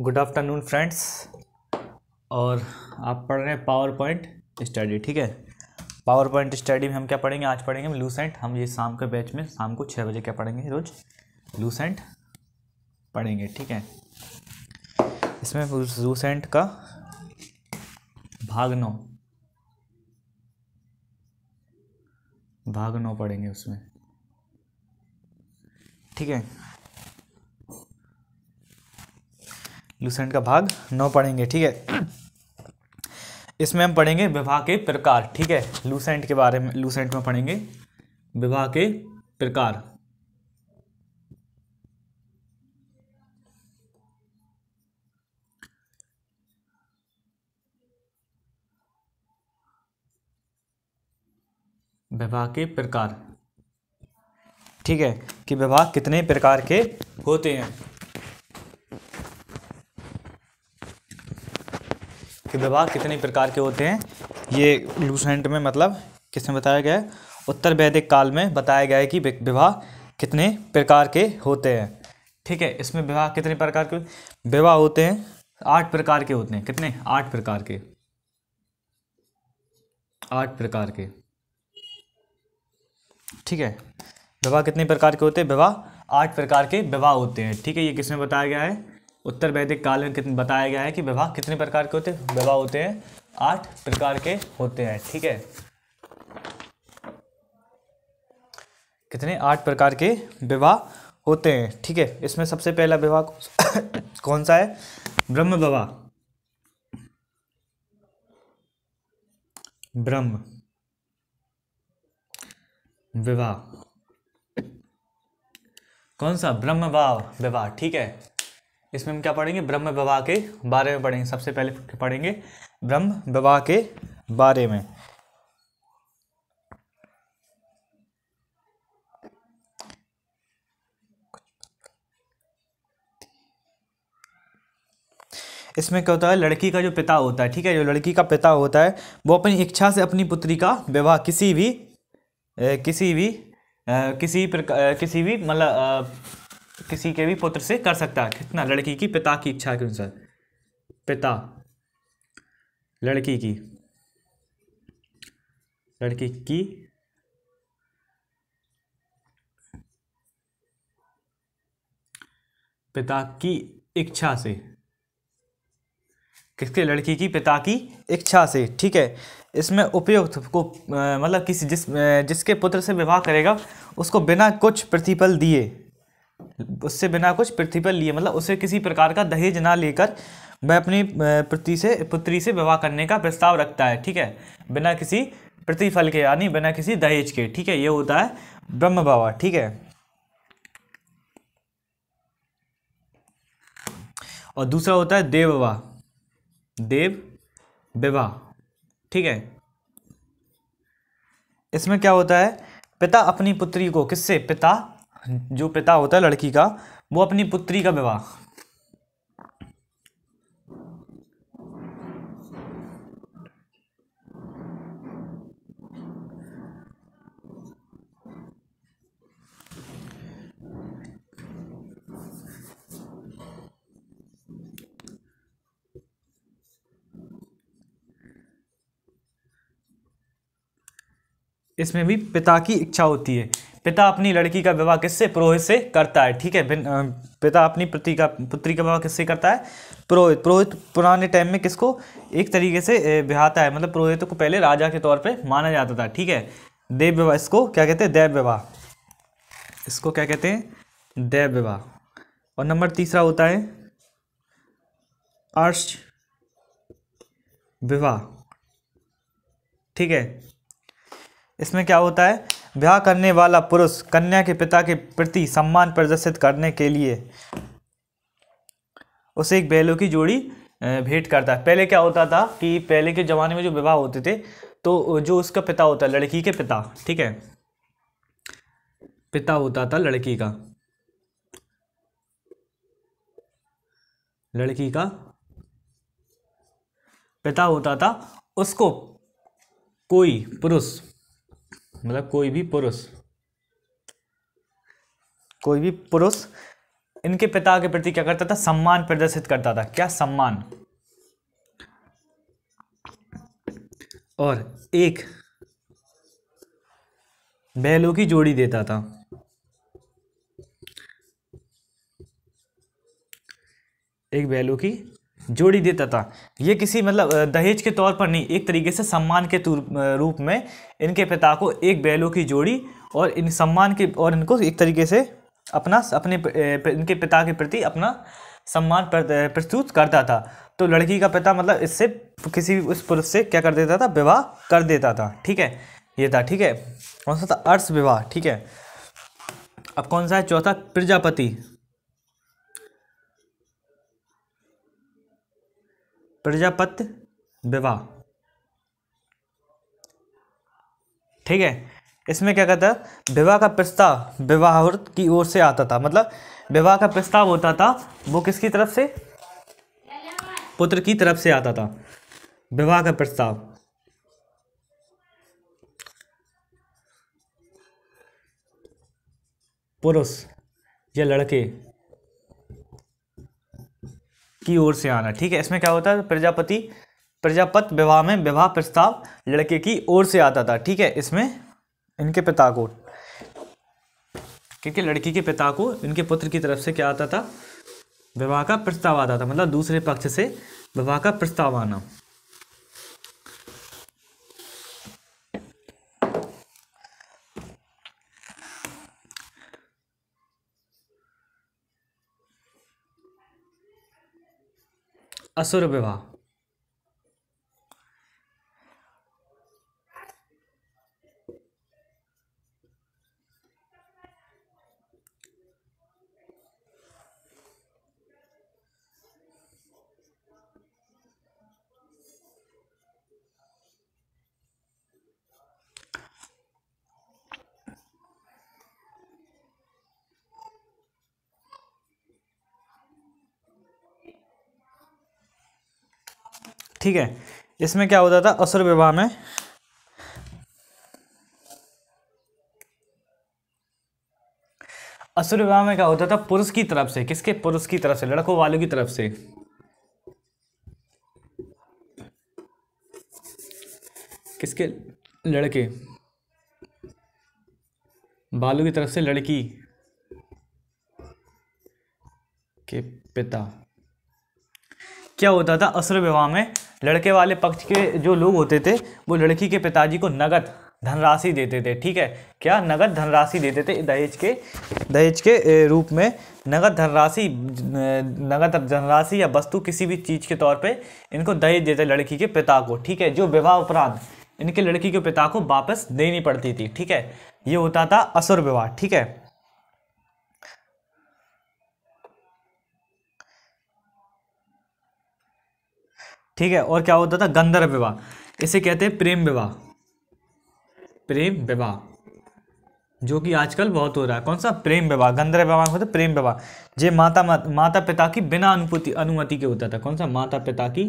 Good afternoon friends, और आप पढ़ रहे हैं पावर पॉइंट स्टडी। ठीक है, पावर पॉइंट स्टडी में हम क्या पढ़ेंगे? आज पढ़ेंगे हम लूसेंट। हम ये शाम के बैच में शाम को 6 बजे क्या पढ़ेंगे? रोज़ लूसेंट पढ़ेंगे। ठीक है, इसमें लूसेंट का भाग नौ पढ़ेंगे उसमें। ठीक है, लूसेंट का भाग 9 पढ़ेंगे। ठीक है, इसमें हम पढ़ेंगे विवाह के प्रकार। ठीक है, लूसेंट के बारे में, लूसेंट में पढ़ेंगे विवाह के प्रकार। विवाह के प्रकार, ठीक है, कि विवाह कितने प्रकार के होते हैं, कि विवाह कितने प्रकार के होते हैं। ये लूसेंट में मतलब किसमें बताया गया है? उत्तर वैदिक काल में बताया गया है कि विवाह कितने प्रकार के होते हैं। ठीक है, इसमें विवाह कितने प्रकार के विवाह होते हैं? 8 प्रकार के होते हैं। कितने? 8 प्रकार के, 8 प्रकार के। ठीक है, विवाह कितने प्रकार के होते हैं? विवाह 8 प्रकार के विवाह होते हैं। ठीक है, ये किसमें बताया गया है? उत्तर वैदिक काल में बताया गया है कि विवाह कितने प्रकार के होते हैं? विवाह होते हैं 8 प्रकार के होते हैं। ठीक है, कितने? 8 प्रकार के विवाह होते हैं। ठीक है, इसमें सबसे पहला विवाह कौन सा है? ब्रह्म विवाह। ब्रह्म विवाह कौन सा? ब्रह्म विवाह। ठीक है, इसमें हम क्या पढ़ेंगे? ब्रह्म विवाह के बारे में पढ़ेंगे। सबसे पहले पढ़ेंगे ब्रह्म विवाह के बारे में। इसमें क्या होता है? लड़की का जो पिता होता है, ठीक है, जो लड़की का पिता होता है वो अपनी इच्छा से अपनी पुत्री का विवाह किसी भी मतलब किसी के भी पुत्र से कर सकता है। कितना? लड़की की पिता की इच्छा के अनुसार, पिता लड़की की पिता की इच्छा से, किसके? लड़की की पिता की इच्छा से। ठीक है, इसमें उपयुक्त को मतलब किसी जिसके पुत्र से विवाह करेगा उसको बिना कुछ प्रतिफल दिए, उससे बिना कुछ प्रतिफल लिए, मतलब उसे किसी प्रकार का दहेज ना लेकर वह अपनी पुत्री से विवाह करने का प्रस्ताव रखता है। ठीक है, बिना किसी प्रतिफल के, यानी बिना किसी दहेज के। ठीक है, ये होता है ब्रह्म विवाह। ठीक है, और दूसरा होता है देव विवाह। देव विवाह, ठीक है, इसमें क्या होता है? पिता अपनी पुत्री को किससे? पिता, जो पिता होता है लड़की का, वो अपनी पुत्री का विवाह, इसमें भी पिता की इच्छा होती है। पिता अपनी लड़की का विवाह किससे? पुरोहित से करता है। ठीक है, पिता अपनी पुत्री का विवाह किससे करता है? पुरोहित। पुरोहित पुराने टाइम में किसको एक तरीके से ब्याहता है, मतलब पुरोहितों को पहले राजा के तौर पे माना जाता था। ठीक है, देव विवाह, इसको क्या कहते हैं? देव विवाह, इसको क्या कहते हैं? देव विवाह। और नंबर तीसरा होता है अर्ष विवाह। ठीक है, इसमें क्या होता है? ब्याह करने वाला पुरुष कन्या के पिता के प्रति सम्मान प्रदर्शित करने के लिए उसे एक बैलों की जोड़ी भेंट करता है। पहले क्या होता था कि पहले के ज़माने में जो विवाह होते थे तो जो उसका पिता होता है, लड़की के पिता, ठीक है, पिता होता था लड़की का पिता होता था, उसको कोई पुरुष, मतलब कोई भी पुरुष इनके पिता के प्रति क्या करता था, सम्मान प्रदर्शित करता था। क्या, सम्मान। और एक बैलों की जोड़ी देता था। एक बैलों की जोड़ी देता था। ये किसी मतलब दहेज के तौर पर नहीं, एक तरीके से सम्मान के रूप में इनके पिता को एक बैलों की जोड़ी और इन सम्मान के, और इनको एक तरीके से अपना अपने इनके पिता के प्रति अपना सम्मान प्रस्तुत करता था। तो लड़की का पिता मतलब इससे किसी उस पुरुष से क्या कर देता था, विवाह कर देता था। ठीक है, ये था। ठीक है, कौन सा था, अर्श विवाह। ठीक है, अब कौन सा है, चौथा, प्रजापति। प्रजापत विवाह। ठीक है, इसमें क्या कहता है, विवाह का प्रस्ताव विवाहवर्त की ओर से आता था। मतलब विवाह का प्रस्ताव होता था वो किसकी तरफ से, पुत्र की तरफ से आता था विवाह का प्रस्ताव। पुरुष या लड़के की ओर से आना। ठीक है, इसमें क्या होता है, प्रजापति प्रजापत विवाह में विवाह प्रस्ताव लड़के की ओर से आता था। ठीक है, इसमें इनके पिता को, क्योंकि लड़की के पिता को इनके पुत्र की तरफ से क्या आता था, विवाह का प्रस्ताव आता था। मतलब दूसरे पक्ष से विवाह का प्रस्ताव आना। असुर विवाह। ठीक है, इसमें क्या होता था, असुर विवाह में क्या होता था, पुरुष की तरफ से, किसके, पुरुष की तरफ से, लड़कों वालों की तरफ से। किसके, लड़के वालों की तरफ से लड़की के पिता। क्या होता था, असुर विवाह में लड़के वाले पक्ष के जो लोग होते थे वो लड़की के पिताजी को नगद धनराशि देते थे। ठीक है, क्या, नगद धनराशि देते थे, दहेज के रूप में नगद धनराशि या वस्तु किसी भी चीज़ के तौर पे इनको दहेज देते लड़की के पिता को। ठीक है, जो विवाह उपरांत इनके लड़की के पिता को वापस देनी पड़ती थी। ठीक है, ये होता था असुर विवाह। ठीक है, ठीक है। और क्या होता था, गंधर्व विवाह। इसे कहते हैं प्रेम विवाह। प्रेम विवाह जो कि आजकल बहुत हो रहा है। कौन सा, प्रेम विवाह। गंधर्व विवाह होता है प्रेम विवाह, जो माता पिता की बिना अनुमति के होता था। कौन सा, माता पिता की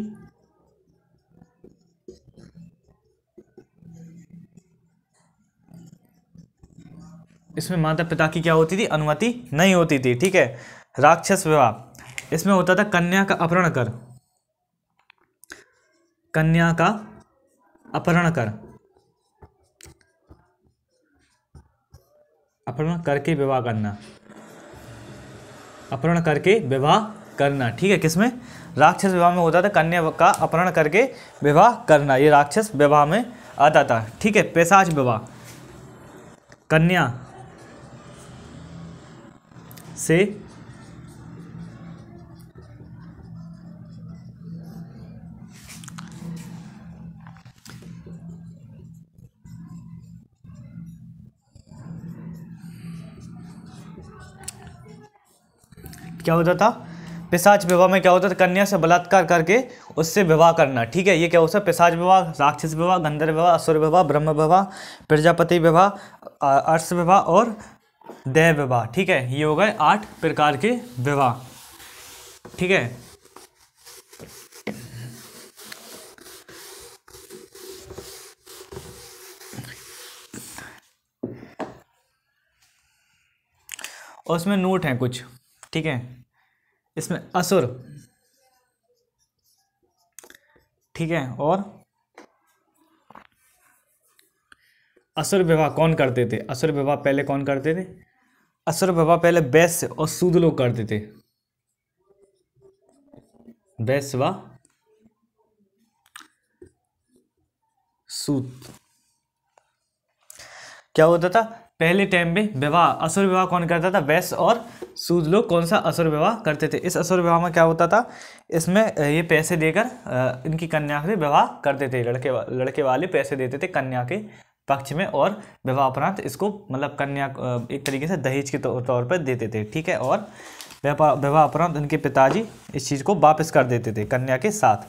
इसमें माता पिता की क्या होती थी, अनुमति नहीं होती थी। ठीक है, राक्षस विवाह। इसमें होता था कन्या का अपहरण कर, कन्या का अपहरण करके विवाह करना, ठीक है। किसमें, राक्षस विवाह में होता था, कन्या का अपहरण करके विवाह करना, ये राक्षस विवाह में आता था। ठीक है, पैशाच विवाह। कन्या से क्या होता था, पिशाच विवाह में क्या होता था, कन्या से बलात्कार करके उससे विवाह करना। ठीक है, ये क्या होता है, पिशाच विवाह, राक्षस विवाह, गंधर्व विवाह, असुर विवाह, ब्रह्म विवाह, प्रजापति विवाह, अर्श विवाह और दैव विवाह। ठीक है, ये हो गए 8 प्रकार के विवाह। ठीक है, और उसमें नोट हैं कुछ। ठीक है, इसमें असुर, ठीक है, और असुर विवाह कौन करते थे? असुर विवाह पहले कौन करते थे? असुर विवाह पहले वैश्य और सूद लोग करते थे, वैश्य व सूद। क्या होता था पहले टाइम में? विवाह, असुर विवाह कौन करता था? वैश्य और सूद लोग कौन सा असुर विवाह करते थे। इस असुर विवाह में क्या होता था, इसमें ये पैसे देकर इनकी कन्या से विवाह करते थे, लड़के वाले पैसे देते थे कन्या के पक्ष में, और विवाह उपरांत इसको मतलब कन्या एक तरीके से दहेज के तौर पर देते थे, ठीक है, और विवाह उपरांत उनके पिताजी इस चीज़ को वापस कर देते थे कन्या के साथ,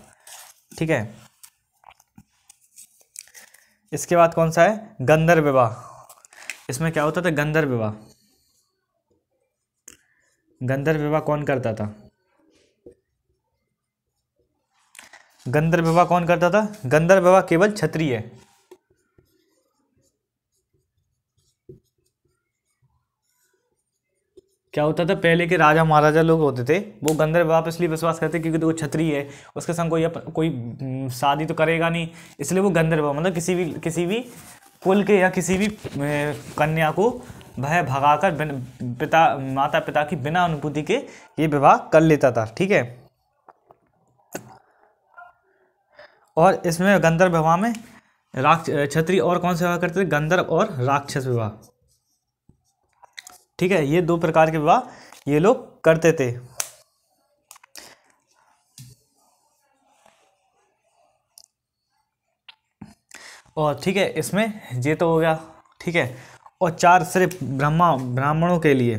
ठीक है। इसके बाद कौन सा है? गंधर्व विवाह। इसमें क्या होता था? गंधर्व विवाह, गंधर्व विवाह कौन करता था? गंधर्व विवाह कौन करता था? गंधर्व विवाह केवल क्षत्रिय, क्या होता था पहले के राजा महाराजा लोग होते थे वो गंधर्व विवाह पर इसलिए विश्वास करते क्योंकि तो वो क्षत्रिय है, उसके संग कोई शादी तो करेगा नहीं, इसलिए वो गंधर्व विवाह मतलब किसी भी कुल के या किसी भी कन्या को वह भगाकर माता पिता की बिना अनुभूति के ये विवाह कर लेता था, ठीक है। और इसमें गंधर्व विवाह में क्षत्रिय और कौन से विवाह करते थे? गंधर्व और राक्षस विवाह, ठीक है, ये दो प्रकार के विवाह ये लोग करते थे। और ठीक है, इसमें ये तो हो गया, ठीक है, और चार सिर्फ ब्राह्मणों के लिए,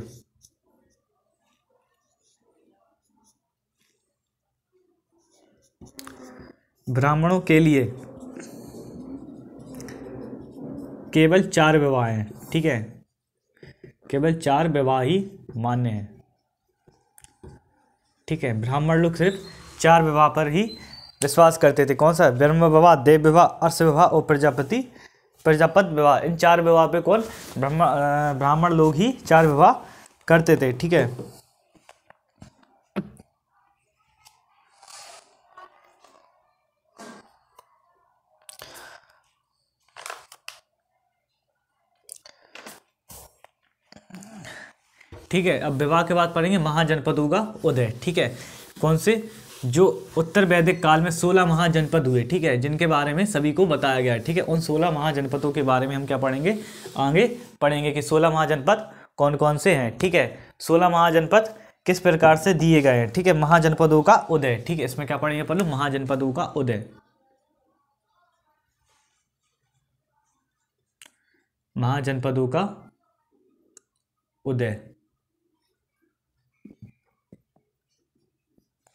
ब्राह्मणों के लिए केवल चार विवाह हैं, ठीक है, केवल चार विवाह ही मान्य हैं, ठीक है। ब्राह्मण लोग सिर्फ चार विवाह पर ही विश्वास करते थे, कौन सा? ब्रह्म विवाह, देव विवाह, अर्श विवाह और प्रजापत विवाह। इन चार विवाह पे कौन? ब्राह्मण लोग ही चार विवाह करते थे, ठीक है। ठीक है, अब विवाह के बाद पढ़ेंगे महाजनपदों का उदय, ठीक है, कौन से? जो उत्तर वैदिक काल में 16 महाजनपद हुए, ठीक है, जिनके बारे में सभी को बताया गया है, ठीक है। उन 16 महाजनपदों के बारे में हम क्या पढ़ेंगे? आगे पढ़ेंगे कि 16 महाजनपद कौन कौन से हैं, ठीक है, 16 महाजनपद किस प्रकार से दिए गए हैं, ठीक है, महाजनपदों का उदय, ठीक है। इसमें क्या पढ़ेंगे? पहले महाजनपदों का उदय, महाजनपदों का उदय,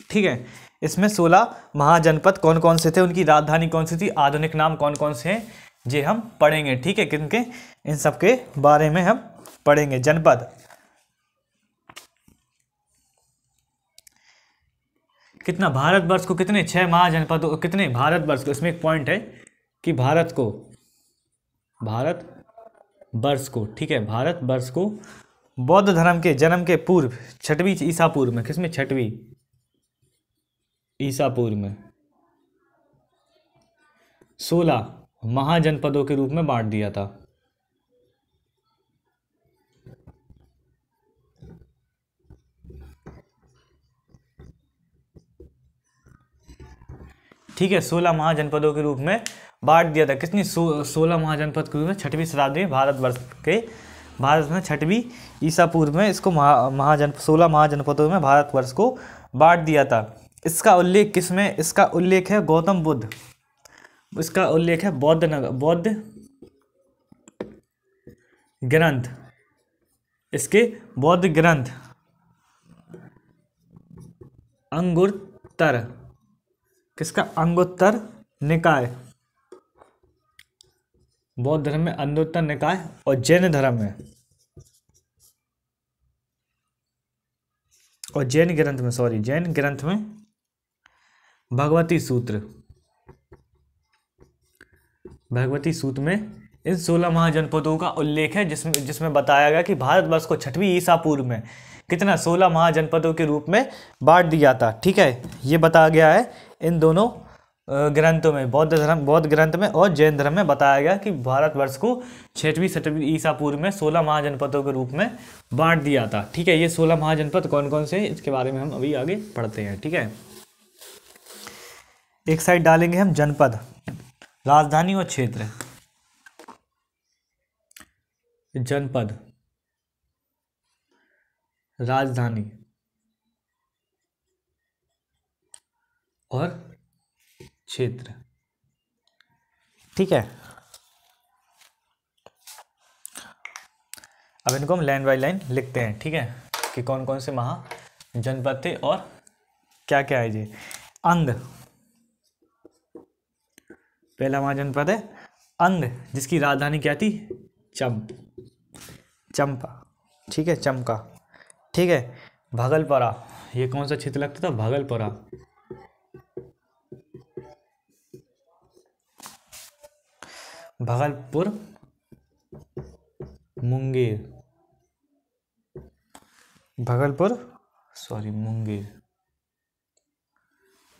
ठीक है। इसमें 16 महाजनपद कौन कौन से थे, उनकी राजधानी कौन सी थी, आधुनिक नाम कौन कौन से हैं, ये हम पढ़ेंगे, ठीक है, किनके, इन सब के बारे में हम पढ़ेंगे। जनपद कितना? भारतवर्ष को कितने 6 महाजनपदों, कितने भारतवर्ष को, इसमें एक पॉइंट है कि भारतवर्ष को, ठीक है, भारतवर्ष को बौद्ध धर्म के जन्म के पूर्व 6वीं ईसा पूर्व में, किसमें? 6वीं ईसा पूर्व में 16 महाजनपदों के रूप में बांट दिया था, ठीक है, 16 महाजनपदों के रूप में बांट दिया था। कितनी? 16 महाजनपद के रूप में 6वीं शताब्दी में भारत में 6वीं ईसा पूर्व में इसको 16 महाजनपदों में भारतवर्ष को बांट दिया था। इसका उल्लेख किसमें? इसका उल्लेख है गौतम बुद्ध, इसका उल्लेख है बौद्ध ग्रंथ, इसके बौद्ध ग्रंथ अंगुत्तर, किसका? अंगुत्तर निकाय, बौद्ध धर्म में अंगुत्तर निकाय, और जैन धर्म में, और जैन ग्रंथ में भगवती सूत्र में इन 16 महाजनपदों का उल्लेख है, जिसमें बताया गया कि भारतवर्ष को 6वीं ईसा पूर्व में कितना 16 महाजनपदों के रूप में बांट दिया था। ठीक है, ये बताया गया है इन दोनों ग्रंथों में, बौद्ध ग्रंथ में और जैन धर्म में बताया गया कि भारतवर्ष को 6वीं शताब्दी ईसा पूर्व में 16 महाजनपदों के रूप में बांट दिया था। ठीक है, ये 16 महाजनपद कौन कौन से हैं इसके बारे में हम अभी आगे पढ़ते हैं। ठीक है, एक साइड डालेंगे हम जनपद, राजधानी और क्षेत्र। जनपद, राजधानी और क्षेत्र। ठीक है, अब इनको हम लाइन बाय लाइन लिखते हैं। ठीक है, कि कौन कौन से महा जनपद थे और क्या क्या है जी। अंग पहला महाजनपद है अंग, जिसकी राजधानी क्या थी, चंपा। ठीक है, चंपा। ठीक है, भागलपुरा, ये कौन सा क्षेत्र लगता था, भागलपुरा। भागलपुर, मुंगेर,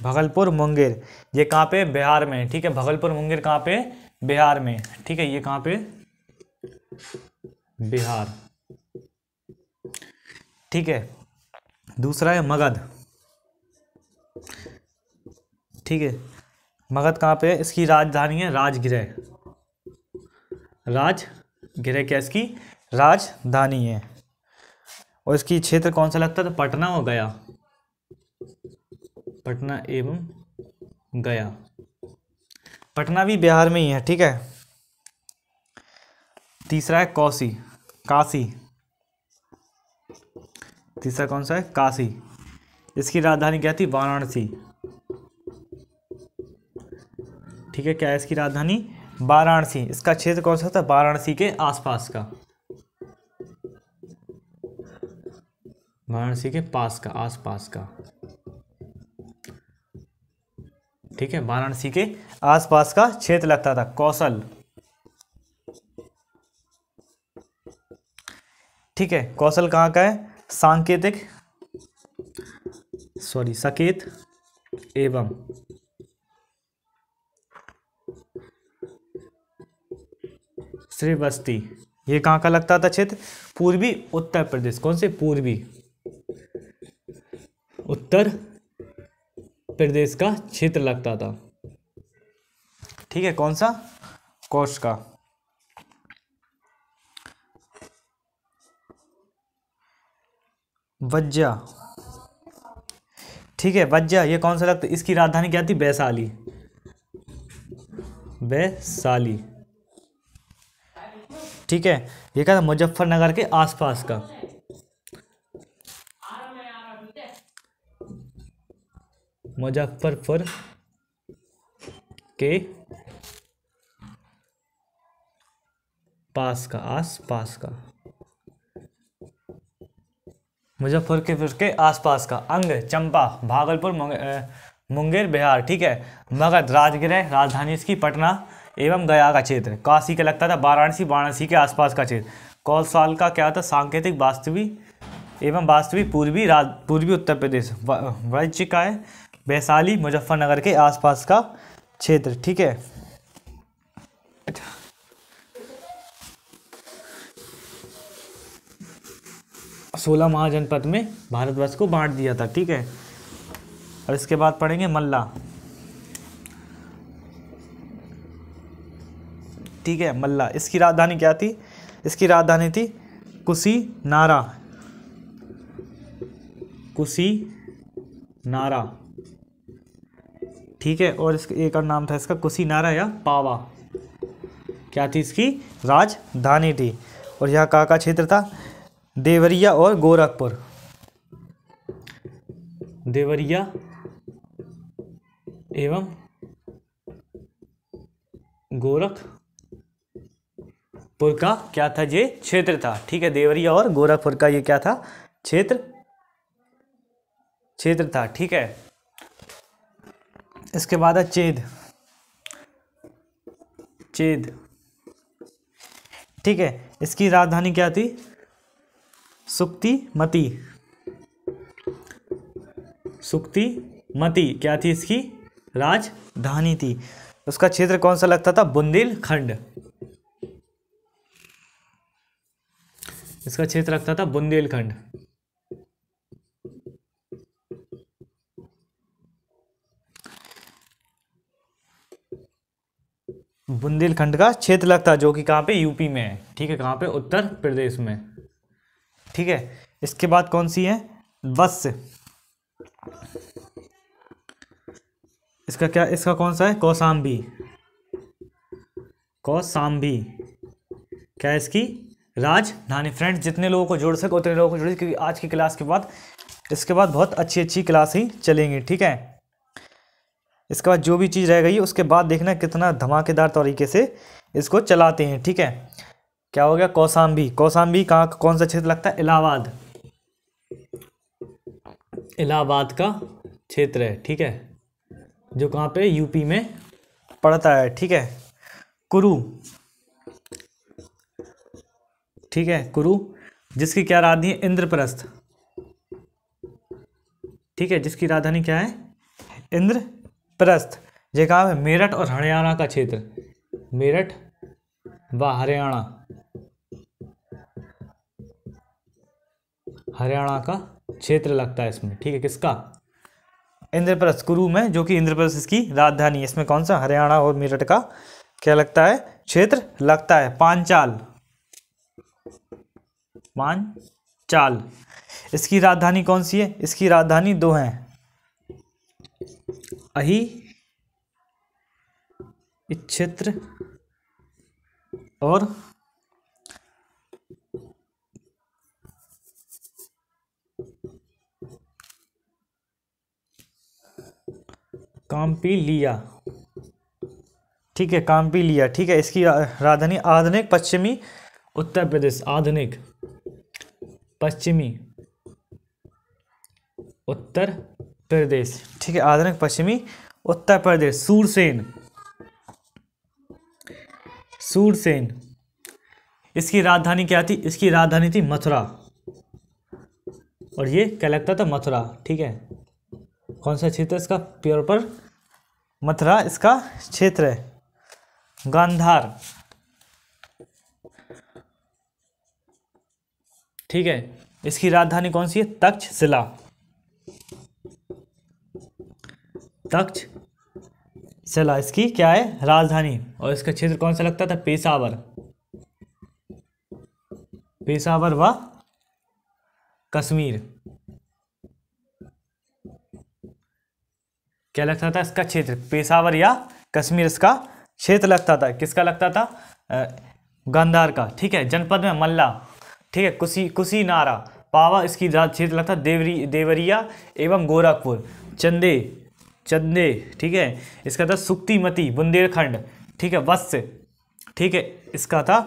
भागलपुर मुंगेर, ये कहाँ पे, बिहार में। ठीक है, भागलपुर मुंगेर कहाँ पे, बिहार में। ठीक है, ये कहाँ पे, बिहार। ठीक है, दूसरा है मगध। ठीक है, मगध कहाँ पे है, इसकी राजधानी है राजगृह। राजगृह क्या इसकी राजधानी है, और इसकी क्षेत्र कौन सा लगता था, पटना और गया। पटना एवं गया। पटना भी बिहार में ही है। ठीक है, तीसरा है काशी। तीसरा कौन सा है, काशी। इसकी राजधानी क्या थी, वाराणसी। ठीक है, क्या है इसकी राजधानी, वाराणसी। इसका क्षेत्र कौन सा था, वाराणसी के आसपास का, वाराणसी के पास का, आसपास का। ठीक है, वाराणसी के आसपास का क्षेत्र लगता था, कौशल। ठीक है, कौशल कहाँ का है, सकेत एवं श्रीवस्ती। ये कहाँ का लगता था क्षेत्र, पूर्वी उत्तर प्रदेश। कौन से, पूर्वी उत्तर प्रदेश का क्षेत्र लगता था। ठीक है, कौन सा, कोश का। वज्जा, ठीक है, वज्जा ये कौन सा लगता है, इसकी राजधानी क्या थी, वैशाली। ठीक है, ये क्या था, मुजफ्फरनगर के आसपास का। मुजफ्फरपुर के पास का, आसपास का, मुजफ्फरपुर के आसपास का। अंग चंपा, भागलपुर मुंगेर, बिहार। ठीक है, मगध राजगृह, राजधानी इसकी पटना एवं गया का क्षेत्र। काशी का लगता था वाराणसी, वाराणसी के आसपास का क्षेत्र। कौशल का क्या था, सांकेतिक वास्तवी एवं वास्तवी, पूर्वी उत्तर प्रदेश। वज्र का है वैशाली, मुजफ्फरनगर के आसपास का क्षेत्र। ठीक है, अच्छा। 16 महाजनपद में भारतवर्ष को बांट दिया था। ठीक है, और इसके बाद पढ़ेंगे मल्ला। ठीक है, मल्ला, इसकी राजधानी क्या थी, इसकी राजधानी थी कुशीनारा। ठीक है, और इसका एक और नाम था इसका कुशीनारा या पावा। क्या थी, इसकी राजधानी थी। और यहाँ का क्षेत्र था देवरिया और गोरखपुर। देवरिया एवं गोरखपुर का क्या था, ये क्षेत्र था। ठीक है, देवरिया और गोरखपुर का ये क्या था, क्षेत्र था। ठीक है, इसके बाद है चेद। ठीक है, इसकी राजधानी क्या थी, सुक्तिमती। सुक्तिमती क्या थी, इसकी राजधानी थी। उसका क्षेत्र कौन सा लगता था? बुंदेलखंड। इसका क्षेत्र लगता था बुंदेलखंड। बुंदेलखंड का क्षेत्र लगता जो कि कहाँ पे? यूपी में है। ठीक है, कहाँ पे? उत्तर प्रदेश में। ठीक है, इसके बाद कौन सी है? वत्स्य। इसका क्या, इसका कौन सा है? कौशाम्बी। कौशाम्बी क्या है इसकी? राजधानी। फ्रेंड्स, जितने लोगों को जोड़ सके उतने लोगों को जोड़िए, क्योंकि आज की क्लास के बाद इसके बाद बहुत अच्छी अच्छी क्लास ही चलेंगी। ठीक है, इसके बाद जो भी चीज़ रह गई उसके बाद देखना कितना धमाकेदार तरीके से इसको चलाते हैं। ठीक है, क्या हो गया? कौशाम्बी। कौशाम्बी कहाँ, कौन सा क्षेत्र लगता है? इलाहाबाद। इलाहाबाद का क्षेत्र है। ठीक है, जो कहाँ पे? यूपी में पड़ता है। ठीक है, कुरु। ठीक है, कुरु जिसकी क्या राजधानी है? इंद्रप्रस्थ। ठीक है, जिसकी राजधानी क्या है? इंद्र प्रस्थ। ये कहाँ है? मेरठ और हरियाणा का क्षेत्र। मेरठ व हरियाणा, हरियाणा का क्षेत्र लगता है इसमें। ठीक है, किसका? इंद्रप्रस्थ, कुरु में, जो कि इंद्रप्रस्थ इसकी राजधानी है। इसमें कौन सा? हरियाणा और मेरठ का क्या लगता है? क्षेत्र लगता है। पांचाल। पांचाल इसकी राजधानी कौन सी है? इसकी राजधानी दो हैं, अहिच्छत्र और काम्पिलिया। ठीक है, काम्पिलिया। ठीक है, इसकी राजधानी आधुनिक पश्चिमी उत्तर प्रदेश। आधुनिक पश्चिमी उत्तर प्रदेश। ठीक है, आधुनिक पश्चिमी उत्तर प्रदेश। सूरसेन। सूरसेन इसकी राजधानी क्या थी? इसकी राजधानी थी मथुरा, और ये क्या लगता था? मथुरा। ठीक है, कौन सा क्षेत्र इसका? प्योर पर मथुरा इसका क्षेत्र है। गांधार। ठीक है, इसकी राजधानी कौन सी है? तक्षशिला। तक्षशिला इसकी क्या है? राजधानी। और इसका क्षेत्र कौन सा लगता था? पेशावर। पेशावर व कश्मीर क्या लगता था? इसका क्षेत्र पेशावर या कश्मीर इसका क्षेत्र लगता था। किसका लगता था? गांधार का। ठीक है, जनपद में मल्ला। ठीक है, कुशीनारा। पावा इसकी क्षेत्र लगता देवरी, देवरिया एवं गोरखपुर। चंदे, चंदे ठीक है, इसका था सुक्तिमती, बुंदेलखंड। ठीक है, वत्स्य। ठीक है, इसका था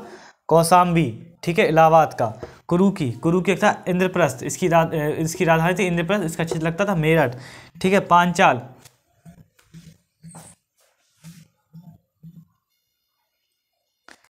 कौशाम्बी। ठीक है, इलाहाबाद का। कुरु की था इंद्रप्रस्थ, इसकी राजधानी थी इंद्रप्रस्थ, इसका क्षेत्र लगता था मेरठ। ठीक है, पांचाल